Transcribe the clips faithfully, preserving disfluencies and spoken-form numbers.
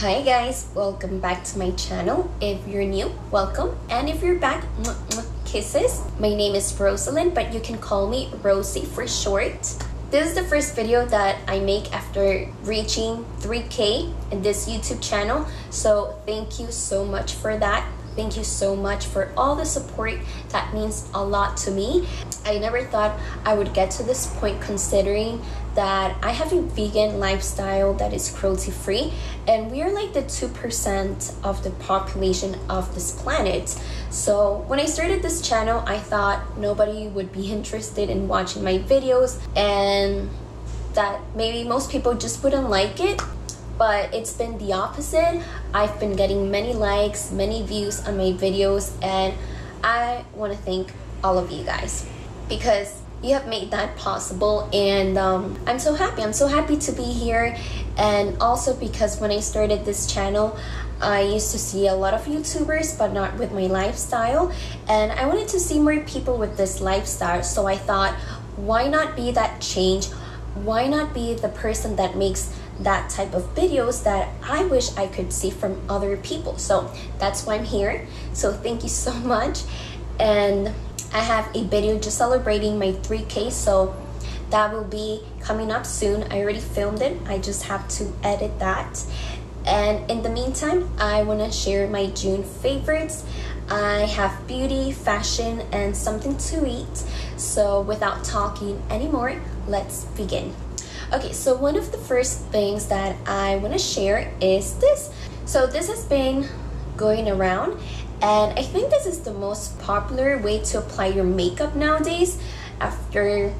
Hi guys, welcome back to my channel. If you're new, welcome, and if you're back, mwah, mwah, kisses. My name is Rosalind, but you can call me Rosie for short. This is the first video that I make after reaching three K in this YouTube channel, so thank you so much for that. Thank you so much for all the support. That means a lot to me. I never thought I would get to this point, considering that I have a vegan lifestyle that is cruelty free, and we are like the two percent of the population of this planet. So when I started this channel, I thought nobody would be interested in watching my videos and that maybe most people just wouldn't like it. But it's been the opposite. I've been getting many likes, many views on my videos, and I want to thank all of you guys because you have made that possible. And um, I'm so happy. I'm so happy to be here. And also because when I started this channel, I used to see a lot of YouTubers, but not with my lifestyle. And I wanted to see more people with this lifestyle. So I thought, why not be that change? Why not be the person that makes that type of videos that I wish I could see from other people? So that's why I'm here. So thank you so much. And I have a video just celebrating my three K, so that will be coming up soon. I already filmed it, I just have to edit that. And in the meantime, I want to share my June favorites. I have beauty, fashion, and something to eat. So without talking anymore, let's begin. Okay, so one of the first things that I want to share is this. So this has been going around, and I think this is the most popular way to apply your makeup nowadays after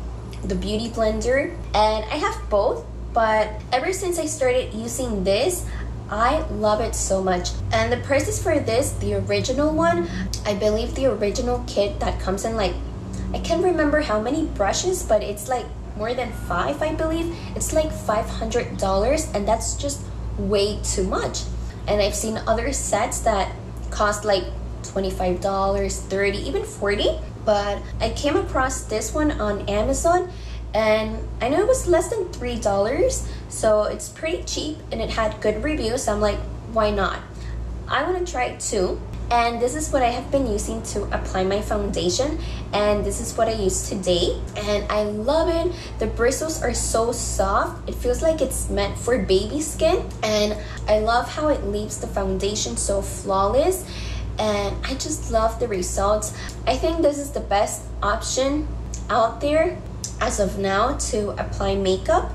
the beauty blender. And I have both, but ever since I started using this, I love it so much. And the prices for this, the original one, I believe the original kit that comes in like, I can't remember how many brushes, but it's like more than five, I believe. It's like five hundred dollars, and that's just way too much. And I've seen other sets that cost like twenty-five dollars, thirty dollars, even forty dollars. But I came across this one on Amazon, and I know it was less than three dollars, so it's pretty cheap, and it had good reviews. So I'm like, why not? I want to try it too. And this is what I have been using to apply my foundation, and this is what I use today, and I love it. The bristles are so soft, it feels like it's meant for baby skin, and I love how it leaves the foundation so flawless, and I just love the results. I think this is the best option out there as of now to apply makeup,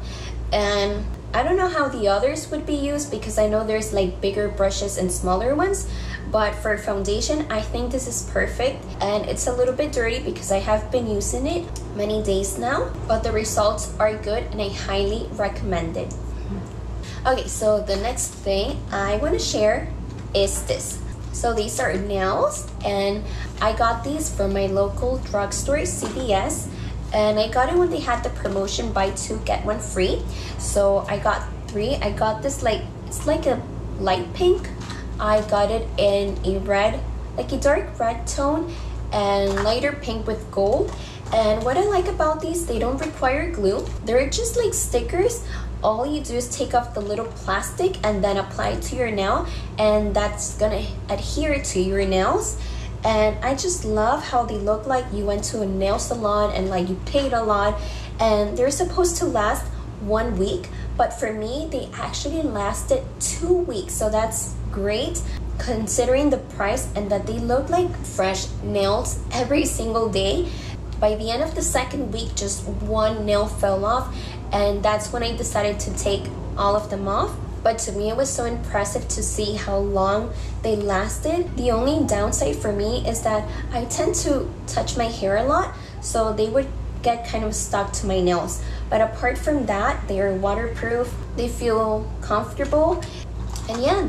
and I don't know how the others would be used because I know there's like bigger brushes and smaller ones. But for foundation, I think this is perfect, and it's a little bit dirty because I have been using it many days now, but the results are good and I highly recommend it. Okay, so the next thing I want to share is this. So these are nails, and I got these from my local drugstore, C V S, and I got it when they had the promotion buy two get one free. So I got three. I got this like, it's like a light pink. I got it in a red, like a dark red tone, and lighter pink with gold. And what I like about these, they don't require glue. They're just like stickers. All you do is take off the little plastic and then apply it to your nail, and that's gonna adhere to your nails. And I just love how they look like you went to a nail salon and like you paid a lot, and they're supposed to last one week. But for me, they actually lasted two weeks. So that's great considering the price, and that they look like fresh nails every single day. By the end of the second week, just one nail fell off, and that's when I decided to take all of them off. But to me, it was so impressive to see how long they lasted. The only downside for me is that I tend to touch my hair a lot, so they would get kind of stuck to my nails. But apart from that, they are waterproof, they feel comfortable, and yeah,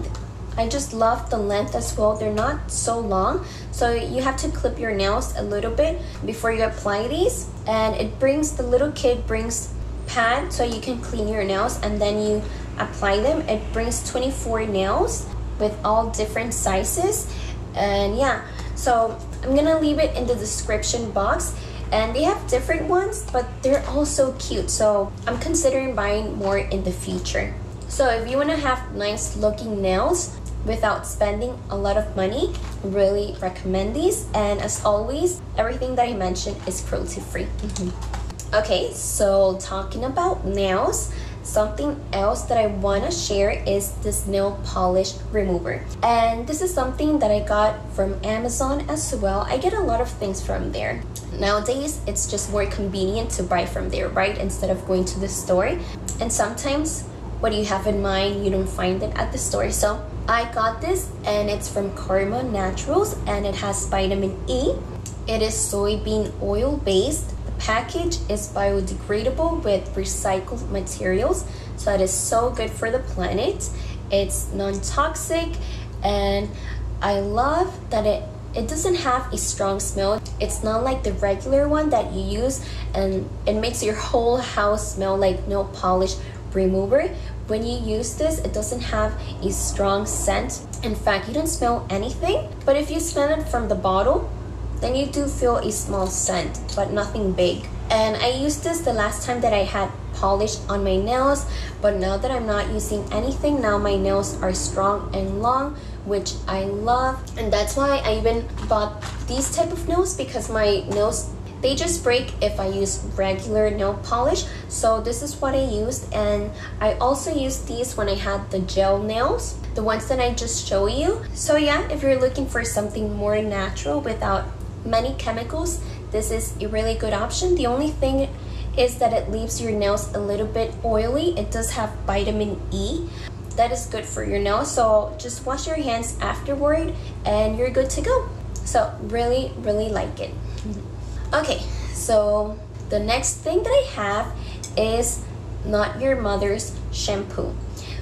I just love the length as well. They're not so long, so you have to clip your nails a little bit before you apply these, and it brings, the little kit brings pad so you can clean your nails and then you apply them. It brings twenty-four nails with all different sizes, and yeah, so I'm gonna leave it in the description box. And they have different ones, but they're all so cute, so I'm considering buying more in the future. So if you want to have nice looking nails without spending a lot of money, really recommend these. And as always, everything that I mentioned is cruelty free. Mm-hmm. Okay, so talking about nails, something else that I want to share is this nail polish remover. And this is something that I got from Amazon as well. I get a lot of things from there. Nowadays, it's just more convenient to buy from there, right? Instead of going to the store. And sometimes what you have in mind, you don't find it at the store. So I got this, and it's from Karma Naturals, and it has vitamin E. It is soybean oil based. Package is biodegradable with recycled materials, so it is so good for the planet. It's non-toxic, and I love that it it doesn't have a strong smell. It's not like the regular one that you use, and it makes your whole house smell like nail polish remover. When you use this, it doesn't have a strong scent. In fact, you don't smell anything, but if you smell it from the bottle, then you do feel a small scent, but nothing big. And I used this the last time that I had polish on my nails, but now that I'm not using anything, now my nails are strong and long, which I love. And that's why I even bought these type of nails, because my nails, they just break if I use regular nail polish. So this is what I used, and I also used these when I had the gel nails, the ones that I just show you. So yeah, if you're looking for something more natural without many chemicals, this is a really good option. The only thing is that it leaves your nails a little bit oily. It does have vitamin E that is good for your nails, so just wash your hands afterward and you're good to go. So really really like it. Okay, so the next thing that I have is Not Your Mother's shampoo.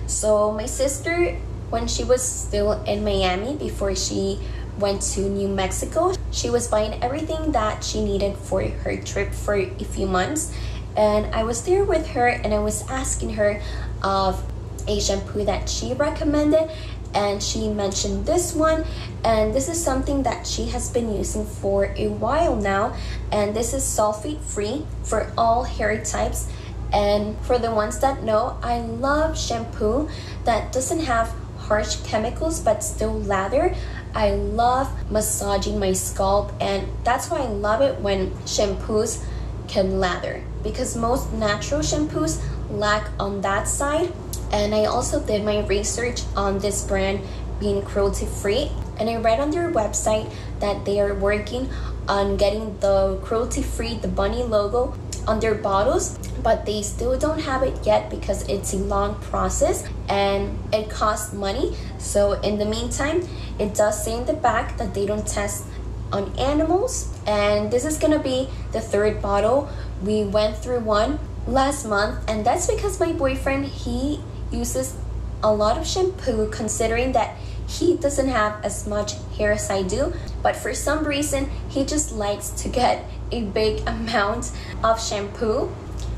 So my sister, when she was still in Miami before she went to New Mexico, she was buying everything that she needed for her trip for a few months, and I was there with her, and I was asking her of a shampoo that she recommended, and she mentioned this one, and this is something that she has been using for a while now, and this is sulfate free for all hair types. And for the ones that know, I love shampoo that doesn't have harsh chemicals but still lather. I love massaging my scalp, and that's why I love it when shampoos can lather, because most natural shampoos lack on that side. And I also did my research on this brand being cruelty free, and I read on their website that they are working on getting the cruelty free, the bunny logo on their bottles, but they still don't have it yet because it's a long process and it costs money. So in the meantime, it does say in the back that they don't test on animals, and this is gonna be the third bottle. We went through one last month, and that's because my boyfriend, he uses a lot of shampoo considering that he doesn't have as much hair as I do, but for some reason he just likes to get a big amount of shampoo,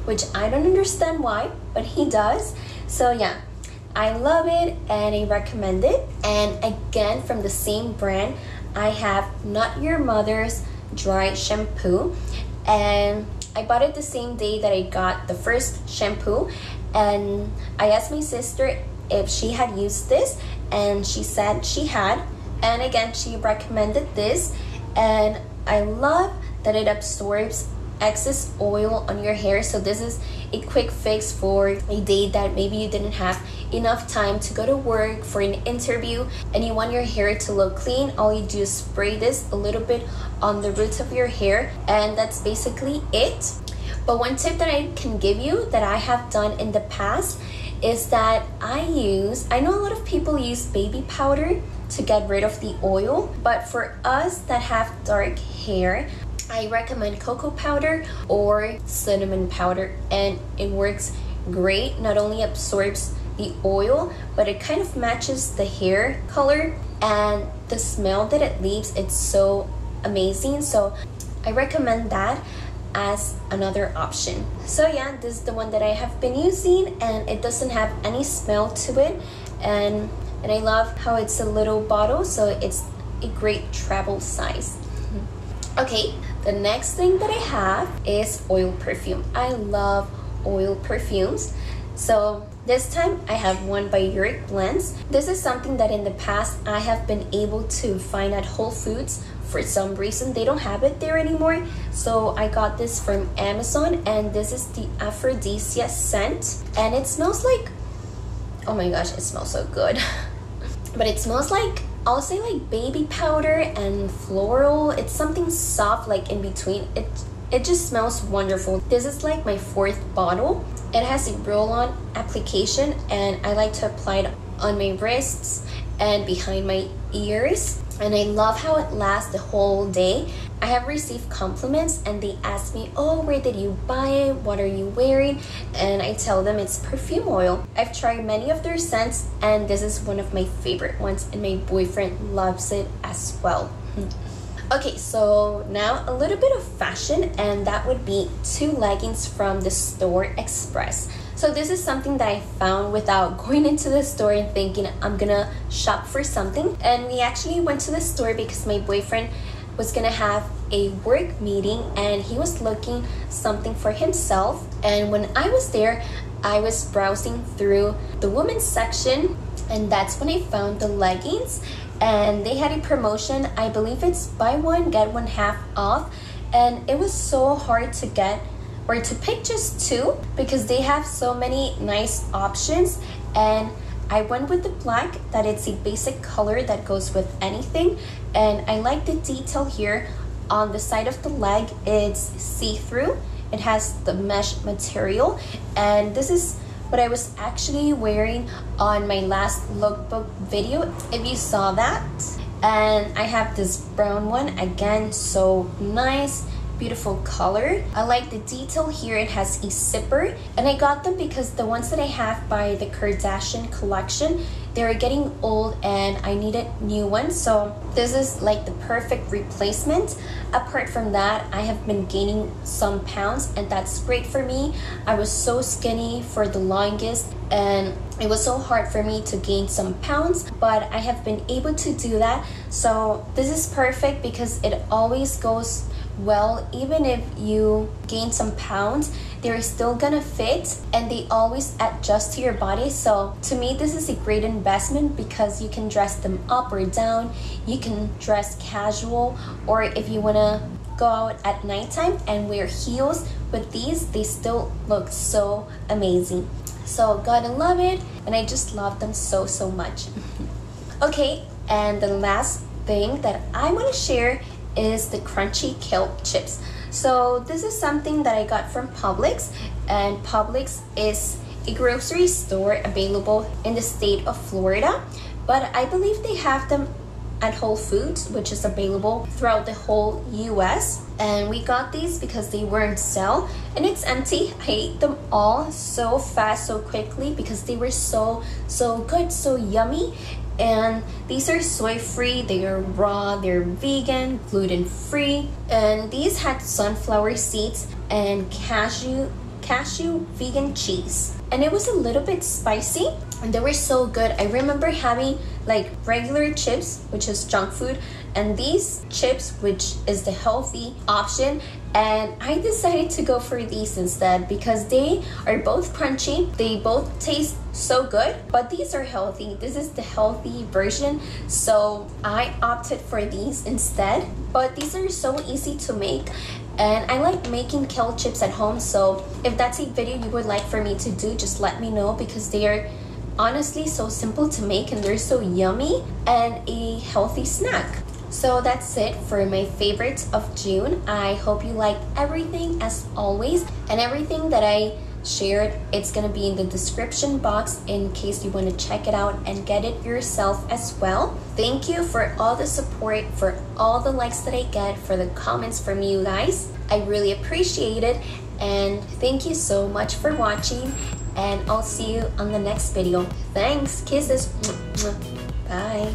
which I don't understand why, but he does. So yeah, I love it and I recommend it. And again, from the same brand, I have Not Your Mother's dry shampoo, and I bought it the same day that I got the first shampoo, and I asked my sister if she had used this, and she said she had, and again she recommended this. And I love that it absorbs excess oil on your hair, so this is a quick fix for a day that maybe you didn't have enough time to go to work for an interview and you want your hair to look clean. All you do is spray this a little bit on the roots of your hair, and that's basically it. But one tip that I can give you that I have done in the past is that I use, I know a lot of people use baby powder to get rid of the oil, but for us that have dark hair, I recommend cocoa powder or cinnamon powder, and it works great. Not only absorbs the oil, but it kind of matches the hair color, and the smell that it leaves, it's so amazing. So I recommend that as another option. So yeah, this is the one that I have been using, and it doesn't have any smell to it, and and I love how it's a little bottle, so it's a great travel size. Okay, the next thing that I have is oil perfume. I love oil perfumes. So This time I have one by Auric Blends. This is something that in the past I have been able to find at Whole Foods. For some reason they don't have it there anymore, so I got this from Amazon, and this is the Aphrodisia scent, and it smells like, oh my gosh, it smells so good. But it smells like, I'll say like baby powder and floral. It's something soft, like in between. It it just smells wonderful. This is like my fourth bottle. It has a roll-on application, and I like to apply it on my wrists and behind my ears. And I love how it lasts the whole day. I have received compliments and they ask me, oh, where did you buy it? What are you wearing? And I tell them it's perfume oil. I've tried many of their scents, and this is one of my favorite ones, and my boyfriend loves it as well. Okay, so now a little bit of fashion, and that would be two leggings from the store Express. So this is something that I found without going into the store and thinking I'm gonna shop for something. And we actually went to the store because my boyfriend was gonna have a work meeting and he was looking something for himself. And when I was there, I was browsing through the women's section, and that's when I found the leggings. And they had a promotion, I believe it's buy one get one half off, and it was so hard to get or to pick just two because they have so many nice options. And I went with the black, that it's a basic color that goes with anything, and I like the detail here on the side of the leg. It's see-through, it has the mesh material, and this is what I was actually wearing on my last lookbook video, if you saw that. And I have this brown one again, so nice, beautiful color. I like the detail here, it has a zipper, and I got them because the ones that I have by the Kardashian collection, they were getting old and I needed new ones, so this is like the perfect replacement. Apart from that, I have been gaining some pounds, and that's great for me. I was so skinny for the longest and it was so hard for me to gain some pounds, but I have been able to do that. So this is perfect because it always goes well. Even if you gain some pounds, they're still gonna fit, and they always adjust to your body. So to me, this is a great investment because you can dress them up or down. You can dress casual, or if you wanna go out at nighttime and wear heels with these, they still look so amazing. So gotta love it, and I just love them so so much. Okay, and the last thing that I want to share is the crunchy kelp chips. So this is something that I got from Publix, and Publix is a grocery store available in the state of Florida, but I believe they have them at Whole Foods, which is available throughout the whole U S And we got these because they were on sale, and it's empty. I ate them all so fast, so quickly, because they were so so good, so yummy. And these are soy free, they are raw, they're vegan, gluten free, and these had sunflower seeds and cashew cashew vegan cheese, and it was a little bit spicy, and they were so good. I remember having like regular chips, which is junk food, and these chips, which is the healthy option, and I decided to go for these instead because they are both crunchy, they both taste so good, but these are healthy. This is the healthy version, so I opted for these instead. But these are so easy to make, and I like making kale chips at home, so if that's a video you would like for me to do, just let me know, because they are honestly so simple to make and they're so yummy and a healthy snack. So that's it for my favorites of June. I hope you liked everything as always, and everything that I shared, it's gonna be in the description box in case you want to check it out and get it yourself as well. Thank you for all the support, for all the likes that I get, for the comments from you guys. I really appreciate it, and thank you so much for watching, and I'll see you on the next video. Thanks, kisses, bye.